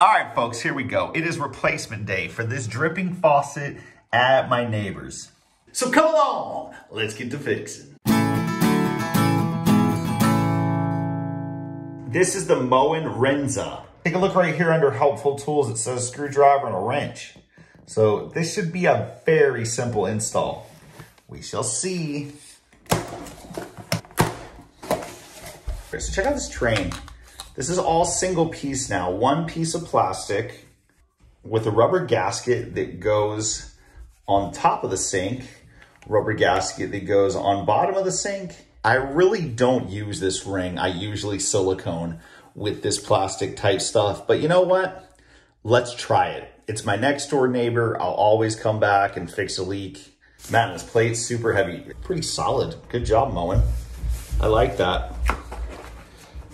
All right, folks, here we go. It is replacement day for this dripping faucet at my neighbor's. So come along, let's get to fixing. This is the Moen Renza. Take a look right here under helpful tools. It says screwdriver and a wrench. So this should be a very simple install. We shall see. So check out this train. This is all single piece now, one piece of plastic with a rubber gasket that goes on top of the sink, rubber gasket that goes on bottom of the sink. I really don't use this ring. I usually silicone with this plastic type stuff, but you know what? Let's try it. It's my next door neighbor. I'll always come back and fix a leak. Man, this plate's super heavy. Pretty solid. Good job, Moen. I like that.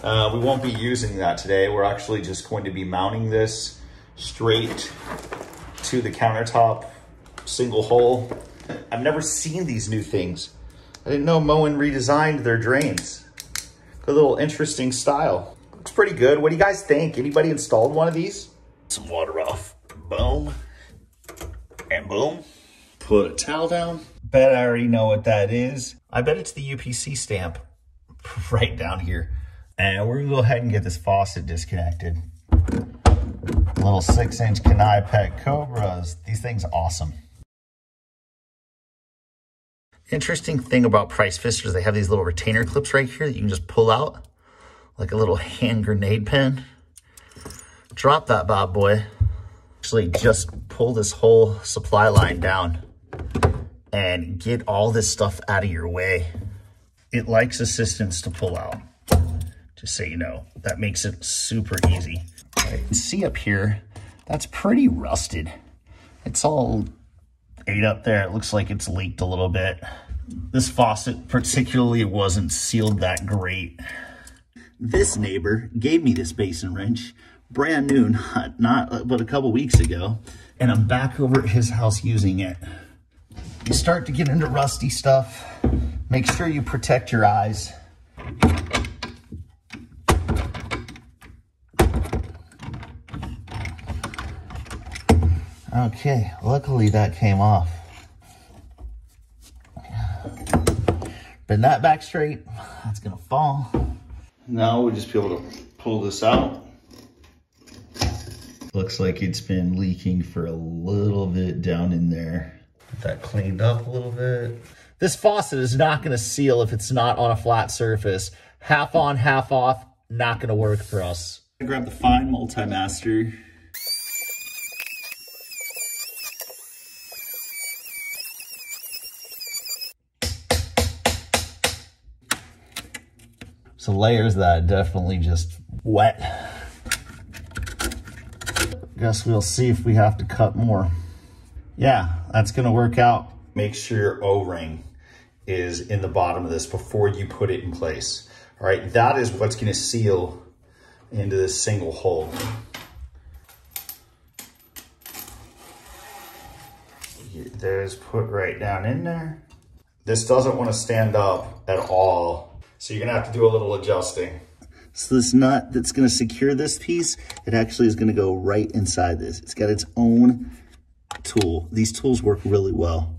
We won't be using that today. We're actually just going to be mounting this straight to the countertop, single hole. I've never seen these new things. I didn't know Moen redesigned their drains. Good little interesting style. Looks pretty good. What do you guys think? Anybody installed one of these? Some water off. Boom. And boom. Put a towel down. Bet I already know what that is. I bet it's the UPC stamp right down here. And we're going to go ahead and get this faucet disconnected. Little 6-inch Knipex Cobras. These things are awesome. Interesting thing about Price Fisters, they have these little retainer clips right here that you can just pull out like a little hand grenade pin. Drop that bad boy. Actually, just pull this whole supply line down and get all this stuff out of your way. It likes assistance to pull out. Just so you know, that makes it super easy. Right, see up here, that's pretty rusted. It's all ate up there. It looks like it's leaked a little bit. This faucet particularly wasn't sealed that great. This neighbor gave me this basin wrench, brand new, but a couple weeks ago, and I'm back over at his house using it. You start to get into rusty stuff. Make sure you protect your eyes. Okay, luckily that came off. Bend that back straight. That's gonna fall. Now we'll just be able to pull this out. Looks like it's been leaking for a little bit down in there. Get that cleaned up a little bit. This faucet is not gonna seal if it's not on a flat surface. Half on, half off, not gonna work for us. I grab the fine multimaster. So layers that definitely just wet. Guess we'll see if we have to cut more. Yeah, that's gonna work out. Make sure your O-ring is in the bottom of this before you put it in place. All right, that is what's gonna seal into this single hole. Get those put right down in there. This doesn't wanna stand up at all. So you're gonna have to do a little adjusting. So this nut that's gonna secure this piece, it actually is gonna go right inside this. It's got its own tool. These tools work really well.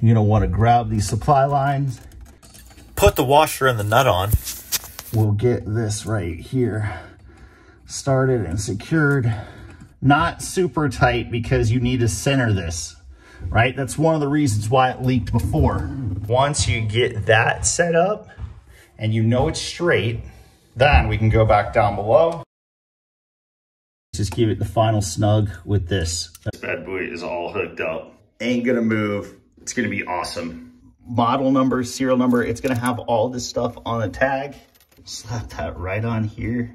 You're gonna wanna grab these supply lines. Put the washer and the nut on. We'll get this right here started and secured. Not super tight because you need to center this, right? That's one of the reasons why it leaked before. Once you get that set up, and you know it's straight, then we can go back down below. Just give it the final snug with this. This bad boy is all hooked up. Ain't gonna move. It's gonna be awesome. Model number, serial number, it's gonna have all this stuff on a tag. Slap that right on here,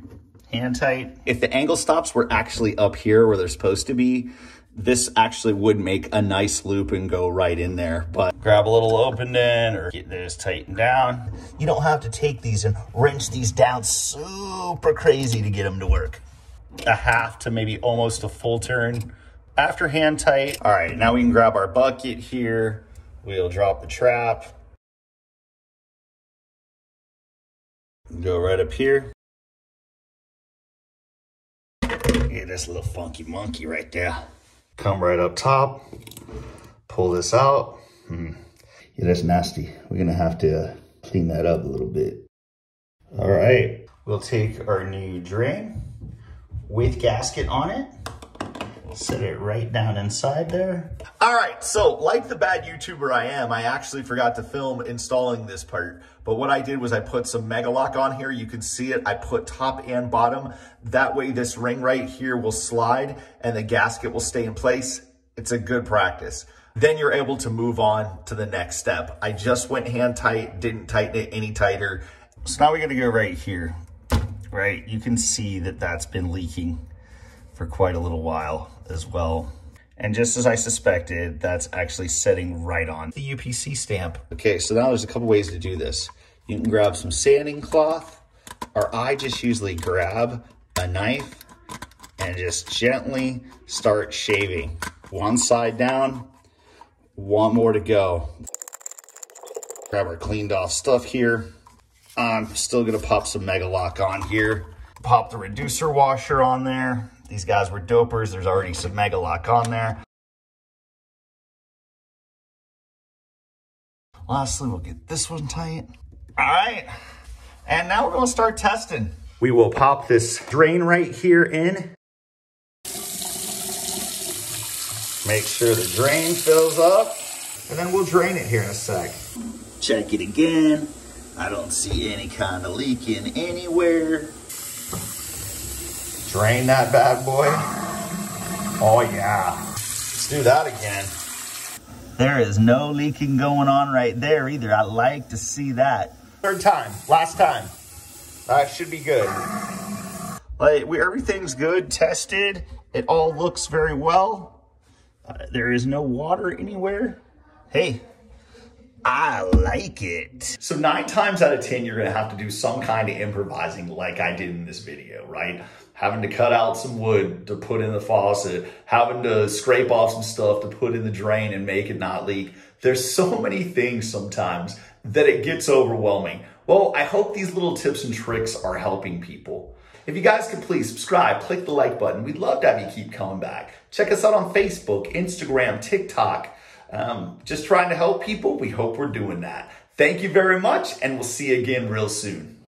hand tight. If the angle stops were actually up here where they're supposed to be, this actually would make a nice loop and go right in there, but grab a little opening or get this tightened down. You don't have to take these and wrench these down super crazy to get them to work. A half to maybe almost a full turn after hand tight. All right, now we can grab our bucket here. We'll drop the trap. Go right up here. Yeah, that's a little funky monkey right there. Come right up top, pull this out. Yeah, that's nasty. We're gonna have to clean that up a little bit. All right, we'll take our new drain with gasket on it. Set it right down inside there. All right, so like the bad YouTuber I am, I actually forgot to film installing this part. But what I did was I put some Mega Lock on here. You can see it. I put top and bottom. That way this ring right here will slide and the gasket will stay in place. It's a good practice. Then you're able to move on to the next step. I just went hand tight, didn't tighten it any tighter. So now we're gonna go right here, right? You can see that that's been leaking for quite a little while as well. And just as I suspected, that's actually setting right on the UPC stamp. Okay, so now there's a couple ways to do this. You can grab some sanding cloth, or I just usually grab a knife and just gently start shaving. One side down, one more to go. Grab our cleaned off stuff here. I'm still gonna pop some Mega Lock on here. Pop the reducer washer on there. These guys were dopers. There's already some Mega Lock on there. Lastly, we'll get this one tight. All right. And now we're going to start testing. We will pop this drain right here in. Make sure the drain fills up. And then we'll drain it here in a sec. Check it again. I don't see any kind of leaking anywhere. Drain that bad boy. Oh yeah. Let's do that again. There is no leaking going on right there either. I like to see that. Third time, last time. That should be good. Like, everything's good, tested. It all looks very well. There is no water anywhere. Hey. I like it. So 9 times out of 10, you're gonna have to do some kind of improvising like I did in this video, right? Having to cut out some wood to put in the faucet, having to scrape off some stuff to put in the drain and make it not leak. There's so many things sometimes that it gets overwhelming. Well, I hope these little tips and tricks are helping people. If you guys could please subscribe, click the like button. We'd love to have you keep coming back. Check us out on Facebook, Instagram, TikTok. Just trying to help people. We hope we're doing that. Thank you very much, and we'll see you again real soon.